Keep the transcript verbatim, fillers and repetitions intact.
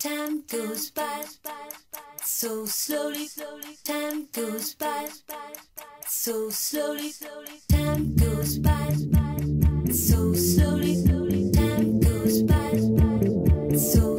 time goes by so slowly, time goes by so slowly, time goes by so slowly, time goes by so